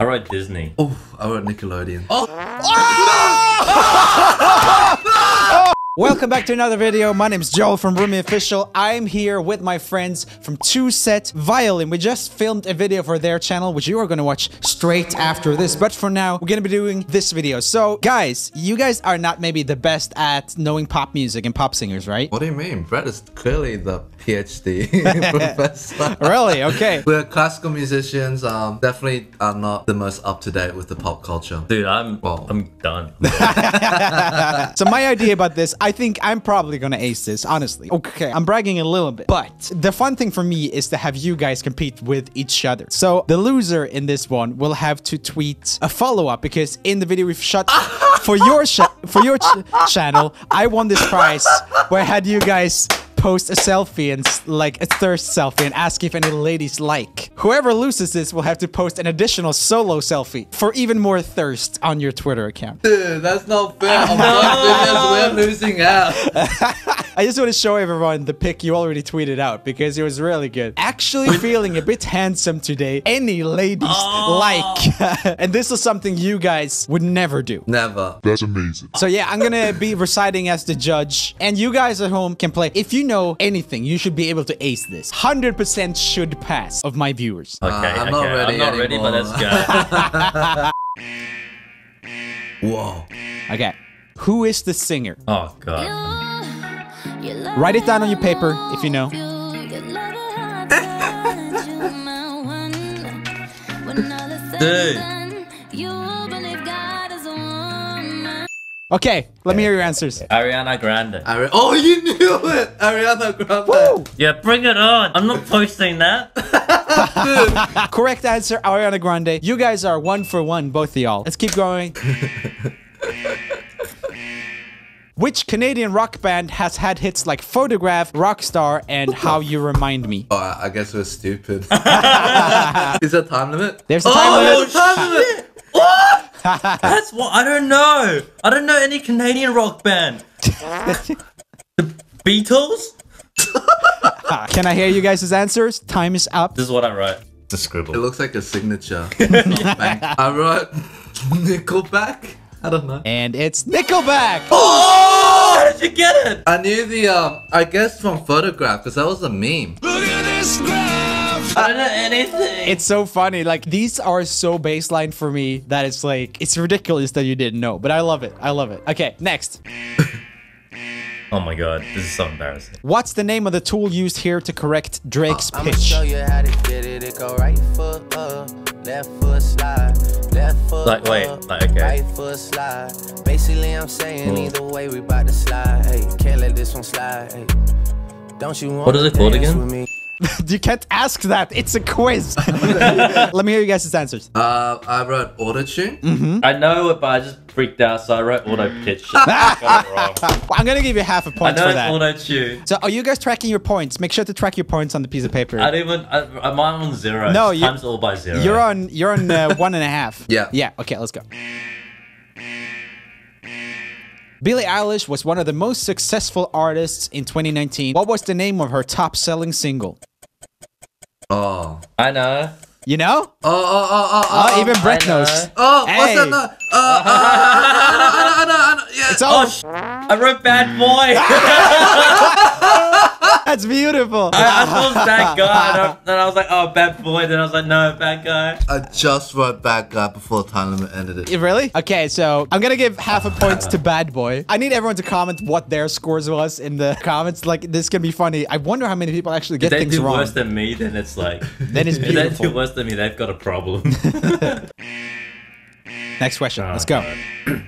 I wrote Disney. Oh, I wrote Nickelodeon. Oh. Oh! No! Welcome back to another video. My name is Joel from Roomie Official. I'm here with my friends from Two Set Violin. We just filmed a video for their channel, which you are going to watch straight after this. But for now, we're going to be doing this video. So, guys, you guys are not maybe the best at knowing pop music and pop singers, right? What do you mean? Brad is clearly the PhD professor. Really? Okay. We're classical musicians. Definitely are not the most up to date with the pop culture. Dude, I'm done. So my idea about this. I think I'm probably gonna ace this, honestly. Okay, I'm bragging a little bit, but the fun thing for me is to have you guys compete with each other. So the loser in this one will have to tweet a follow-up, because in the video we've shot for your channel, I won this prize where I had you guys post a selfie, and like a thirst selfie, and ask if any ladies like. Whoever loses this will have to post an additional solo selfie for even more thirst on your Twitter account. Dude, that's not fair. Oh my God, we're losing out. I just want to show everyone the pic you already tweeted out, because it was really good. Actually feeling a bit handsome today. Any ladies like. And this is something you guys would never do. Never. That's amazing. So yeah, I'm gonna be reciting as the judge, and you guys at home can play. If you know anything, you should be able to ace this. 100% should pass of my viewers. Okay, I'm not ready, but let's go. Whoa. Okay. Who is the singer? Oh, God. Write it down on your paper if you know. Dude. Okay. Let me hear your answers. Ariana Grande. Oh, you knew it! Ariana Grande. Woo! Yeah, bring it on. I'm not posting that. Correct answer, Ariana Grande. You guys are 1 for 1, both of y'all. Let's keep going. Which Canadian rock band has had hits like Photograph, Rockstar, and How You Remind Me? Oh, I guess we're stupid. Is there a time limit? There's a time limit. What? That's what I don't know. I don't know any Canadian rock band. The Beatles? Can I hear you guys' answers? Time is up. This is what I wrote. It's a scribble. It looks like a signature. I wrote Nickelback. I don't know. And it's Nickelback! Oh! How did you get it? I knew the, I guess from Photograph, because that was a meme. Look at this graph! I don't know anything. It's so funny. Like, these are so baseline for me that it's like, it's ridiculous that you didn't know. But I love it. I love it. Okay, next. Oh my God, this is so embarrassing. What's the name of the tool used here to correct Drake's pitch? I'm gonna show you how to get it. It go right foot up, left foot slide, left foot up, right foot slide. Basically, I'm saying either way we about to slide. Hey, can't let this one slide. Hey, don't you want? What is it called again? You can't ask that. It's a quiz. Let me hear you guys' answers. I wrote auto-tune. I know it, but I just freaked out, so I wrote auto-pitch. I'm going to give you half a point for that. I know auto-tune. So are you guys tracking your points? Make sure to track your points on the piece of paper. I don't even... I'm on 0. No, you... Times all by 0. You're on 1.5. Yeah. Yeah, okay, let's go. Billie Eilish was one of the most successful artists in 2019. What was the name of her top-selling single? Oh, I know. You know? Oh, even Brett knows. Oh, what's that? I know. It's all. I wrote Bad Boy. That's beautiful. I thought Bad Guy, and I was like, oh, Bad Boy. Then I was like, no, Bad Guy. I just wrote Bad Guy before the time limit ended it. Really? Okay, so I'm gonna give half a point to Bad Boy. I need everyone to comment what their scores was in the comments. Like, this can be funny. I wonder how many people actually get things wrong. If they do worse than me, then it's like. Then it's beautiful. If they do worse than me, they've got a problem. Next question. Let's go.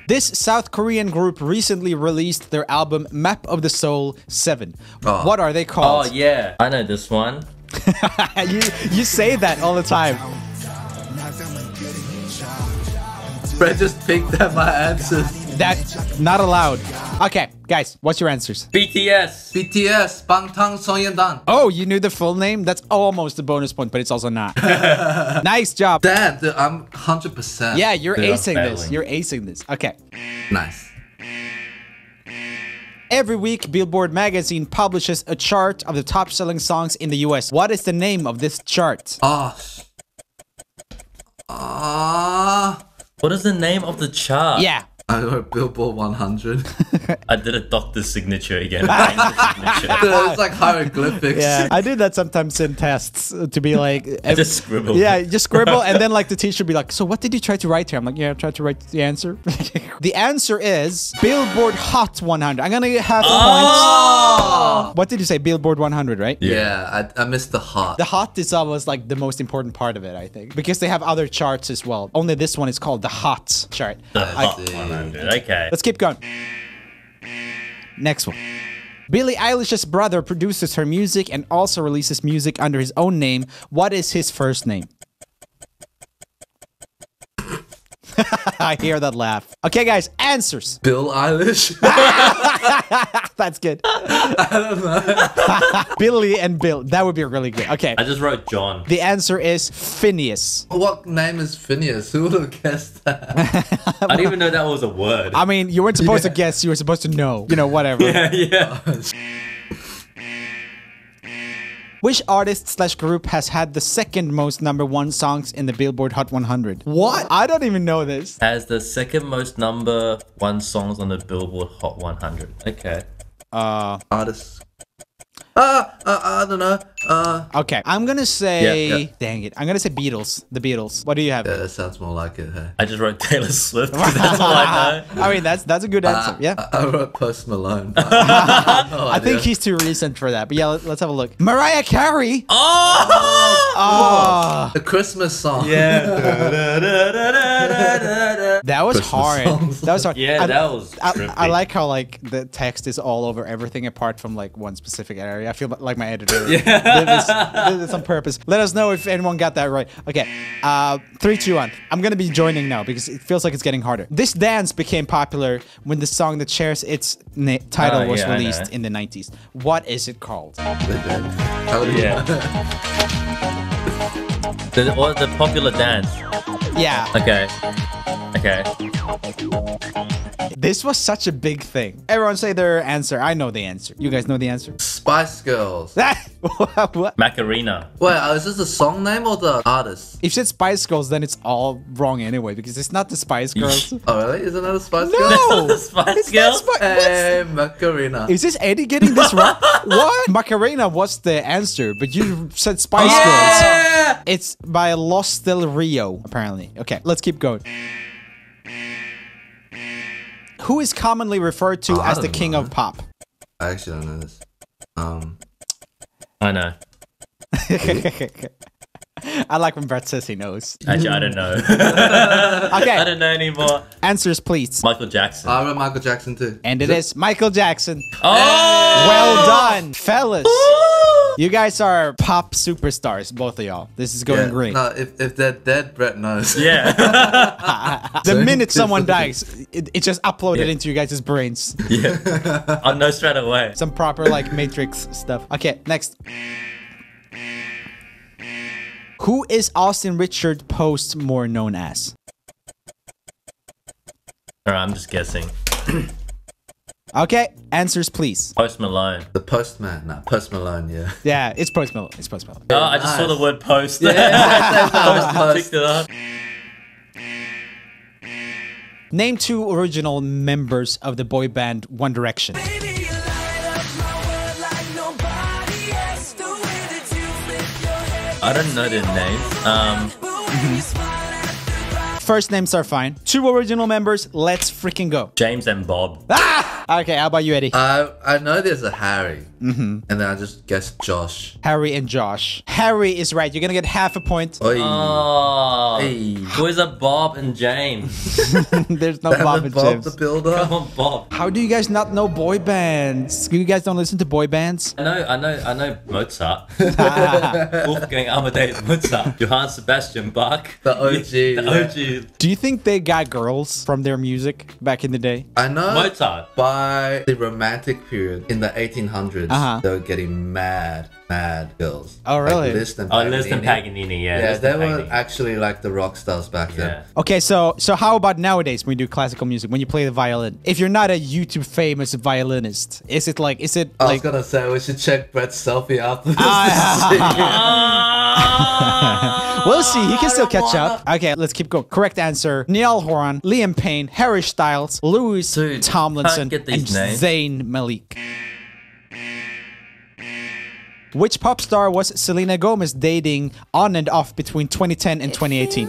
This South Korean group recently released their album Map of the Soul 7. What are they called? Oh, yeah. I know this one. You say that all the time. Brett just picked at my answers. That's not allowed. Okay, guys, what's your answers? BTS. BTS. Bangtan Sonyeondan. Oh, you knew the full name? That's almost a bonus point, but it's also not. Nice job. Damn, dude, I'm 100%. Yeah, you're acing this. You're acing this. Okay. Nice. Every week, Billboard magazine publishes a chart of the top-selling songs in the US. What is the name of this chart? What is the name of the chart? Yeah. I know, Billboard 100. I did a doctor's signature again. It's like hieroglyphics. Yeah, I do that sometimes in tests to be like... just scribble. Yeah, just scribble. And then like the teacher would be like, so what did you try to write here? I'm like, yeah, I tried to write the answer. The answer is Billboard Hot 100. I'm going to have points. What did you say? Billboard 100, right? Yeah, I missed the hot. The hot is always like the most important part of it, I think. Because they have other charts as well. Only this one is called the hot chart. The hot one. Okay. Let's keep going. Next one. Billie Eilish's brother produces her music and also releases music under his own name. What is his first name? I hear that laugh. Okay, guys, answers. Bill Eilish. That's good. I don't know. Billy and Bill. That would be really good. Okay. I just wrote John. The answer is Phineas. What name is Phineas? Who would have guessed that? I didn't even know that was a word. I mean, you weren't supposed to guess. You were supposed to know. You know, whatever. Yeah. Which artist / group has had the second most #1 songs in the Billboard Hot 100? What? I don't even know this. Has the second most #1 songs on the Billboard Hot 100. Okay. Artists. I don't know. Okay, I'm gonna say... Yeah, yeah. Dang it. I'm gonna say Beatles. The Beatles. What do you have? Yeah, that sounds more like it, hey? I just wrote Taylor Swift. That's all I know. I mean, that's a good answer, yeah. I wrote Post Malone. I think he's too recent for that. But yeah, let's have a look. Mariah Carey! Oh! The Christmas song. Yeah. That was hard. That was hard. Yeah, that was trippy. I like how, like, the text is all over everything apart from, like, one specific area. I feel like my editor did this on purpose. Let us know if anyone got that right. Okay, 3, 2, 1. I'm gonna be joining now because it feels like it's getting harder. This dance became popular when the song that shares its title was released in the 90s. What is it called? The popular dance. Yeah. Okay. Okay. This was such a big thing. Everyone say their answer. I know the answer. You guys know the answer? Spice Girls. What? Macarena. Wait, is this the song name or the artist? If you said Spice Girls, then it's all wrong anyway, because it's not the Spice Girls. Oh, really? Isn't that a Spice Girl? No! That's not the Spice Girls? Hey, Macarena. Is this Eddie getting this wrong? What? Macarena was the answer, but you said Spice Girls. It's by Los Del Rio, apparently. Okay, let's keep going. Who is commonly referred to as the king of pop? I actually don't know this. I know. I like when Brett says he knows. Actually, I don't know. Okay. I don't know anymore. Answers, please. Michael Jackson. I wrote Michael Jackson too. And it is Michael Jackson. Oh! Well done, fellas. Ooh! You guys are pop superstars, both of y'all. This is going great. No, if they're dead, Brett knows. Yeah. The minute someone dies, it just uploaded into you guys' brains. Yeah. I know straight away. Some proper, like, Matrix stuff. Okay, next. Who is Austin Richard Post more known as? All right, I'm just guessing. Okay, answers, please. Post Malone. The Postman. No, Post Malone, yeah. Yeah, it's Post Malone. It's Post Malone. Oh, I just saw the word post. Yeah, Post picked it up. Name 2 original members of the boy band One Direction. I don't know their names. First names are fine. 2 original members. Let's freaking go. James and Bob. Ah! Okay, how about you, Eddie? I know there's a Harry. And then I just guessed Josh. Harry and Josh. Harry is right. You're gonna get half a point. Oy. Oh. Hey. Where's a Bob and James? There's no Bob and James. The builder. Come on, Bob. How do you guys not know boy bands? You guys don't listen to boy bands? I know Mozart. Wolfgang Amadeus Mozart. Johann Sebastian Bach. The OG. The OG. Do you think they got girls from their music back in the day? I know. Mozart. By the Romantic period in the 1800s. They were getting mad girls. Oh, really? Like Liszt and Paganini. Oh, Liszt and Paganini, yeah. Yeah, they were actually like the rock stars back then. Okay, so how about nowadays when you do classical music, when you play the violin? If you're not a YouTube famous violinist, is it like... I was gonna say, we should check Brett's selfie after this. We'll see. He can still catch up. Okay, let's keep going. Correct answer. Niall Horan, Liam Payne, Harry Styles, Louis Tomlinson, and Zayn Malik. Which pop star was Selena Gomez dating on and off between 2010 and 2018?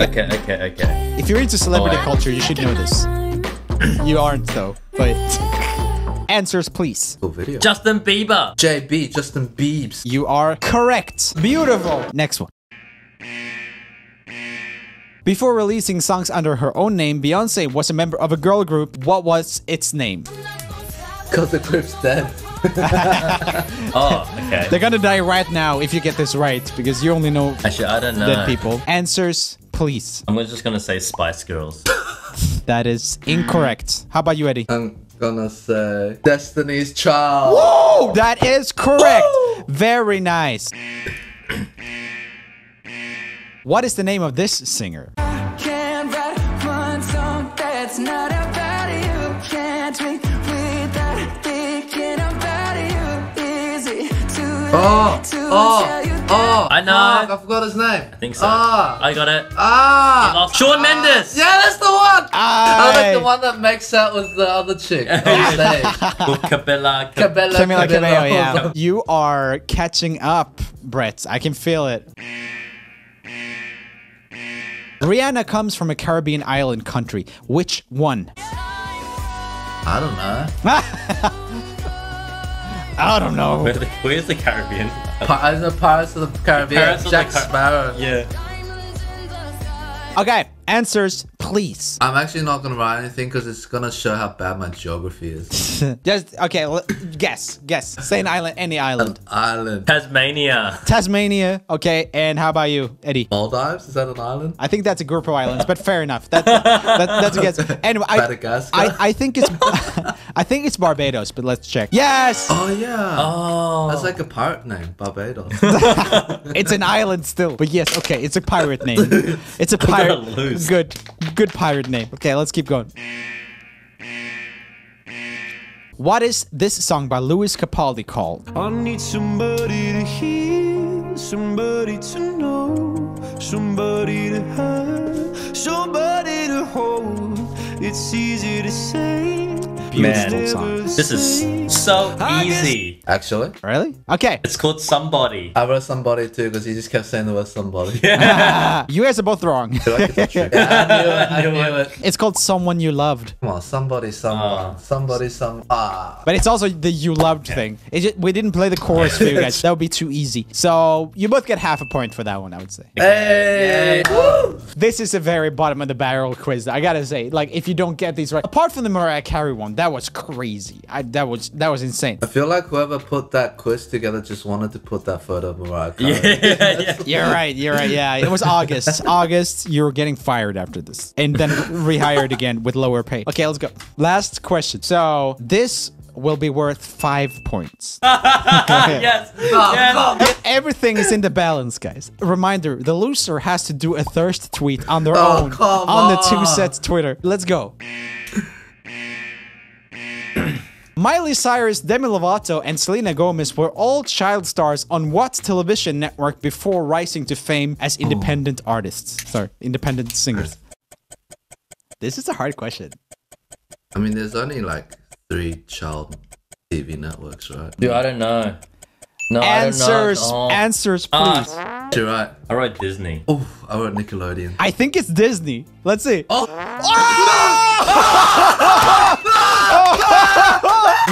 Okay. If you're into celebrity culture, you should know this. You aren't though, but... Answers, please. Cool video. Justin Bieber. JB, Justin Biebs. You are correct. Beautiful. Next one. Before releasing songs under her own name, Beyonce was a member of a girl group. What was its name? Cause the group's dead. Oh, okay. They're gonna die right now if you get this right, because you only know dead people. Answers, please. I'm just gonna say Spice Girls. That is incorrect. How about you, Eddie? Gonna say Destiny's Child. Whoa! That is correct. Whoa! Very nice. What is the name of this singer? I can't write one song that's not about you. Can't we without thinking about you? Is it too late I know. I forgot his name. I think so. I got it. Shawn Mendes. Yeah, that's the one. I like the one that makes out with the other chick. Camila Cabello, yeah. You are catching up, Brett. I can feel it. Rihanna comes from a Caribbean island country. Which one? I don't know. I don't know. Where's the Caribbean? I know Pirates of the Caribbean. Jack Sparrow. Yeah. Okay, answers, please. I'm actually not gonna write anything because it's gonna show how bad my geography is. Just guess. Say an island, any island. An island. Tasmania. Tasmania. Okay, and how about you, Eddie? Maldives? Is that an island? I think that's a group of islands, but fair enough. That's a guess. Anyway, I think it's. I think it's Barbados, but let's check. Yes! Oh, yeah. Oh. That's like a pirate name, Barbados. It's an island still. But yes, okay, it's a pirate name. It's a pirate. Good pirate name. Okay, let's keep going. What is this song by Lewis Capaldi called? I need somebody to hear, somebody to know, somebody to have, somebody to hold. It's easy to say. Man, song. This is so easy. Actually? Really? Okay. It's called Somebody. I wrote Somebody too because he just kept saying the word somebody. Yeah. You guys are both wrong. Yeah, I knew it. It's called Someone You Loved. Come on, somebody, someone. Somebody, some. But it's also the you loved thing. We didn't play the chorus for you guys. That would be too easy. So you both get half a point for that one, I would say. Hey! Woo! This is a very bottom of the barrel quiz. I gotta say, like, if you don't get these right, apart from the Mariah Carey one, that was crazy. That was insane. I feel like whoever put that quiz together just wanted to put that photo of Mariah Carey. Yeah. You're right. Yeah, it was August. August, you were getting fired after this. And then rehired again with lower pay. Okay, let's go. Last question. So this will be worth 5 points. Yes. Everything is in the balance, guys. Reminder, the loser has to do a thirst tweet on their own. On the Two Sets Twitter. Let's go. Miley Cyrus, Demi Lovato, and Selena Gomez were all child stars on what television network before rising to fame as independent artists? Sorry, independent singers. This is a hard question. I mean, there's only like 3 child TV networks, right? Dude, I don't know. No, answers, I don't know. Answers, please. You're right. I wrote Disney. Oh, I wrote Nickelodeon. I think it's Disney. Let's see.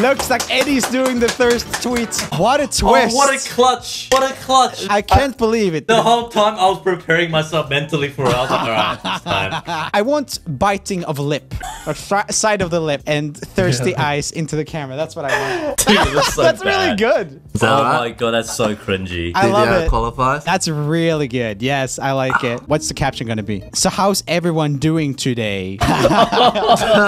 Looks like Eddie's doing the thirst tweet. What a twist. Oh, what a clutch. What a clutch. I can't believe it. The whole time I was preparing myself mentally for it. I was like, all right, this time. I want biting of lip, or side of the lip, and thirsty eyes into the camera. That's what I want. Dude, that's so really good. Oh my God, that's so cringy. I love it. Qualifies? That's really good. Yes, I like it. What's the caption going to be? So how's everyone doing today? Oh,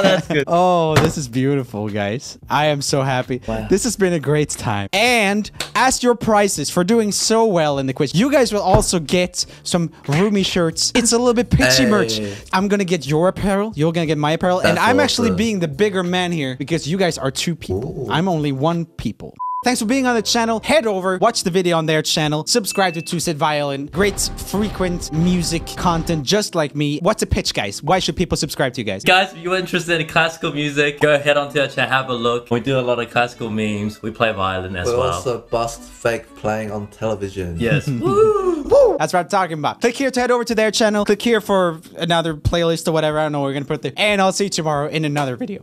that's good. Oh, this is beautiful, guys. I am so happy. Wow. This has been a great time. And as your prizes for doing so well in the quiz, you guys will also get some Roomie shirts. It's a little bit pitchy merch. I'm going to get your apparel. You're going to get my apparel. That's and I'm actually being the bigger man here because you guys are 2 people. Ooh. I'm only 1 people. Thanks for being on the channel. Head over, watch the video on their channel, subscribe to Two Set Violin. Great frequent music content just like me. What's a pitch, guys? Why should people subscribe to you guys? Guys, if you're interested in classical music, go head onto our channel, have a look. We do a lot of classical memes. We play violin as well. We also bust fake playing on television. Yes. Woo! Woo! That's what I'm talking about. Click here to head over to their channel. Click here for another playlist or whatever. I don't know what we're gonna put there. And I'll see you tomorrow in another video.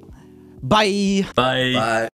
Bye. Bye. Bye.